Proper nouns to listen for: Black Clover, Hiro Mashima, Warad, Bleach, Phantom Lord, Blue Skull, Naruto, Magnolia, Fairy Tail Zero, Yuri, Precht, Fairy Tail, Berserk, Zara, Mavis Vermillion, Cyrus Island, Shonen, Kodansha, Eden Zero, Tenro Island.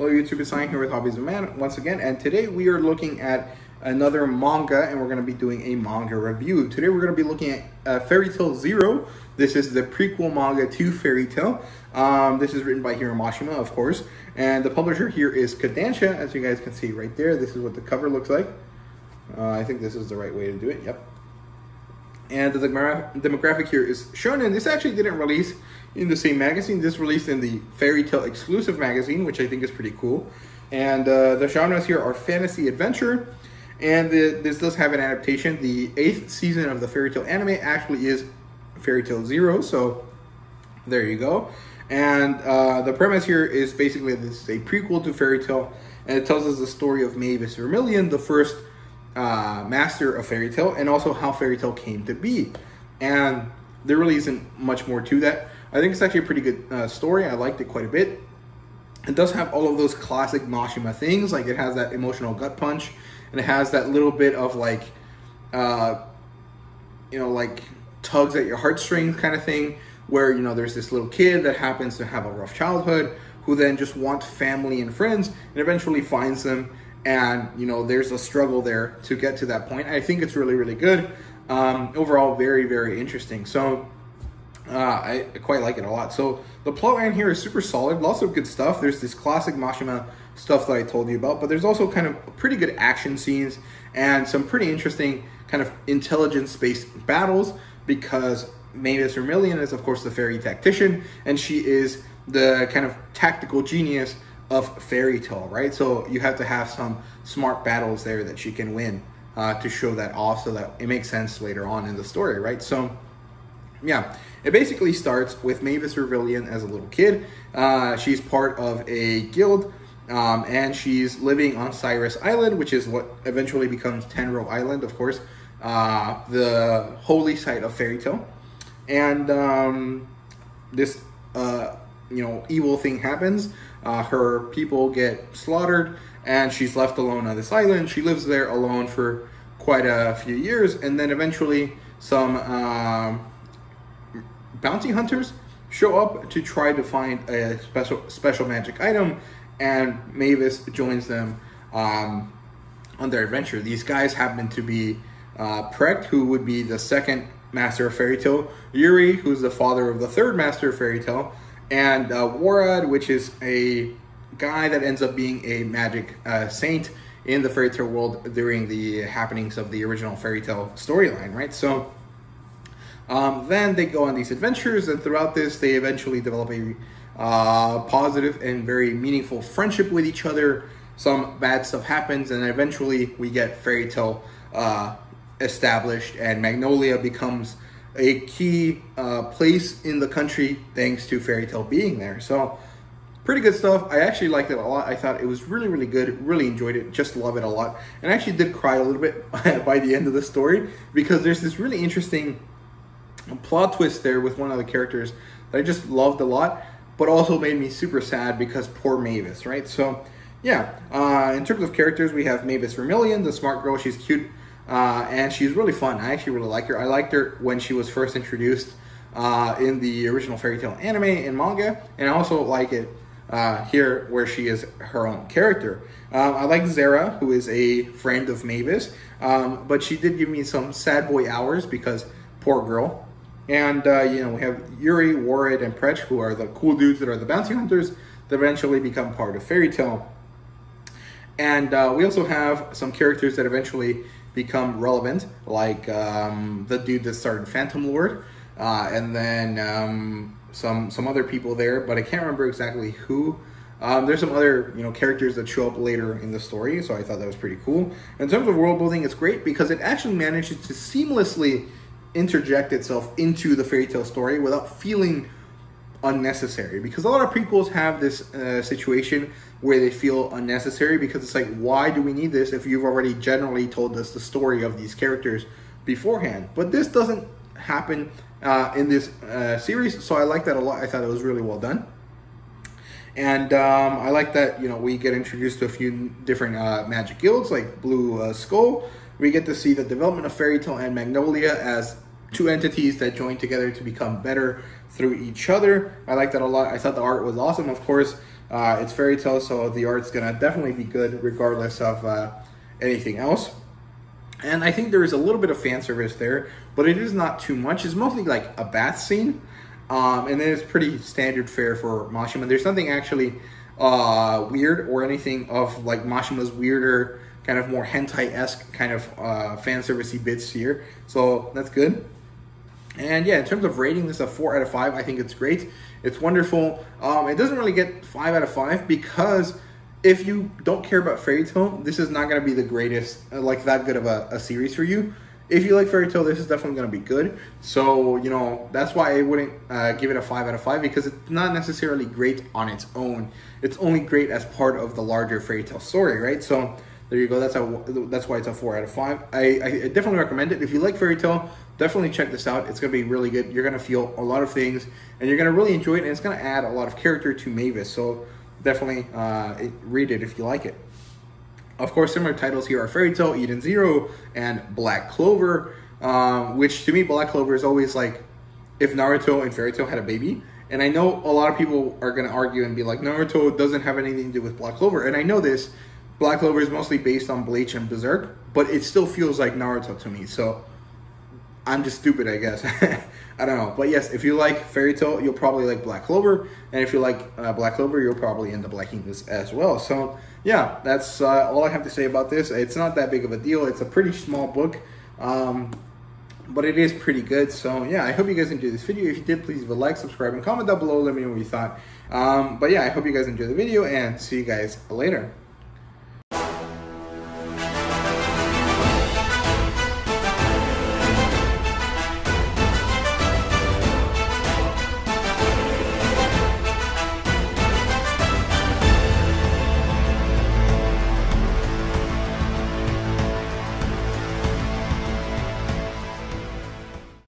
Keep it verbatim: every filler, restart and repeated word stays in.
Hello YouTube, it's Ryan here with Hobbies of Man once again, and today we are looking at another manga, and we're going to be doing a manga review. Today we're going to be looking at uh, Fairy Tail Zero. This is the prequel manga to Fairy Tail. Um, this is written by Hiro Mashima, of course, and the publisher here is Kodansha, as you guys can see right there. This is what the cover looks like. Uh, I think this is the right way to do it, yep. And the demographic here is Shonen. This actually didn't release in the same magazine. This released in the Fairy Tail exclusive magazine, which I think is pretty cool. And uh, the genres here are fantasy adventure. And the, this does have an adaptation. The eighth season of the Fairy Tail anime actually is Fairy Tail Zero. So there you go. And uh, the premise here is basically this is a prequel to Fairy Tail, and it tells us the story of Mavis Vermillion, the first uh, master of Fairy Tail, and also how Fairy Tail came to be. And there really isn't much more to that. I think it's actually a pretty good uh, story. I liked it quite a bit. It does have all of those classic Mashima things, like it has that emotional gut punch, and it has that little bit of like, uh, you know, like tugs at your heartstrings kind of thing, where, you know, there's this little kid that happens to have a rough childhood, who then just wants family and friends, and eventually finds them, and, you know, there's a struggle there to get to that point. I think it's really, really good. Um, overall, very, very interesting. So uh, I quite like it a lot. So the plot line here is super solid, lots of good stuff. There's this classic Mashima stuff that I told you about, but there's also kind of pretty good action scenes and some pretty interesting kind of intelligence-based battles, because Mavis Vermillion is, of course, the fairy tactician, and she is the kind of tactical genius of Fairy Tail, right? So you have to have some smart battles there that she can win uh, to show that off, so that it makes sense later on in the story, right? So yeah, it basically starts with Mavis Vermillion as a little kid. Uh, she's part of a guild, um, and she's living on Cyrus Island, which is what eventually becomes Tenro Island, of course, uh, the holy site of Fairy Tail. And um, this uh, you know, evil thing happens. Uh, her people get slaughtered, and she's left alone on this island. She lives there alone for quite a few years, and then eventually some uh, bounty hunters show up to try to find a special special magic item, and Mavis joins them um, on their adventure. These guys happen to be uh, Precht, who would be the second master of Fairy Tail, Yuri, who's the father of the third master of Fairy Tail, and uh, Warad, which is a guy that ends up being a magic uh, saint in the Fairy Tail world during the happenings of the original Fairy Tail storyline, right? So um, then they go on these adventures, and throughout this, they eventually develop a uh, positive and very meaningful friendship with each other. Some bad stuff happens, and eventually we get Fairy Tail uh, established, and Magnolia becomes a key uh, place in the country thanks to Fairy Tail being there. So pretty good stuff. I actually liked it a lot. I thought it was really, really good. Really enjoyed it. Just love it a lot. And I actually did cry a little bit by the end of the story, because there's this really interesting plot twist there with one of the characters that I just loved a lot, but also made me super sad because poor Mavis, right? So yeah, uh, in terms of characters, we have Mavis Vermillion, the smart girl. She's cute. Uh, and she's really fun. I actually really like her. I liked her when she was first introduced uh, in the original Fairy Tail anime and manga, and I also like it uh, here where she is her own character. Um, I like Zara, who is a friend of Mavis, um, but she did give me some sad boy hours because poor girl. And uh, you know, we have Yuri, Warad, and Precht, who are the cool dudes that are the bounty hunters that eventually become part of Fairy Tail. And uh, we also have some characters that eventually become relevant, like um, the dude that started Phantom Lord, uh, and then um, some some other people there, but I can't remember exactly who. Um, there's some other, you know, characters that show up later in the story, so I thought that was pretty cool. In terms of world building, it's great because it actually manages to seamlessly interject itself into the Fairy Tail story without feeling unnecessary, because a lot of prequels have this uh, situation where they feel unnecessary, because it's like, why do we need this if you've already generally told us the story of these characters beforehand? But this doesn't happen uh, in this uh, series, so I like that a lot. I thought it was really well done. And um, I like that, you know, we get introduced to a few different uh, magic guilds, like Blue uh, Skull. We get to see the development of Fairy Tail and Magnolia as two entities that join together to become better through each other. I like that a lot. I thought the art was awesome, of course. Uh, it's Fairy Tail, so the art's gonna definitely be good regardless of uh, anything else. And I think there is a little bit of fan service there, but it is not too much. It's mostly like a bath scene, um, and then it's pretty standard fare for Mashima. There's nothing actually uh, weird or anything of like Mashima's weirder, kind of more hentai-esque kind of uh, fan service-y bits here. So that's good. And yeah, in terms of rating this a four out of five, I think it's great. It's wonderful. Um, it doesn't really get five out of five because if you don't care about Fairy Tail, this is not going to be the greatest, like that good of a, a series for you. If you like Fairy Tail, this is definitely going to be good. So, you know, that's why I wouldn't uh, give it a five out of five, because it's not necessarily great on its own. It's only great as part of the larger Fairy Tail story, right? So there you go. That's a, that's why it's a four out of five. I, I definitely recommend it. If you like Fairy Tail, definitely check this out. It's going to be really good. You're going to feel a lot of things, and you're going to really enjoy it, and it's going to add a lot of character to Mavis. So definitely uh, it, read it if you like it. Of course, similar titles here are Fairy Tail, Eden Zero, and Black Clover, um, which to me, Black Clover is always like if Naruto and Fairy Tail had a baby. And I know a lot of people are going to argue and be like, Naruto doesn't have anything to do with Black Clover. And I know this. Black Clover is mostly based on Bleach and Berserk, but it still feels like Naruto to me. So I'm just stupid, I guess. I don't know. But yes, if you like Fairy Tail, you'll probably like Black Clover. And if you like uh, Black Clover, you'll probably end up liking this as well. So yeah, that's uh, all I have to say about this. It's not that big of a deal. It's a pretty small book, um, but it is pretty good. So yeah, I hope you guys enjoyed this video. If you did, please leave a like, subscribe, and comment down below. Let me know what you thought. Um, but yeah, I hope you guys enjoyed the video, and see you guys later.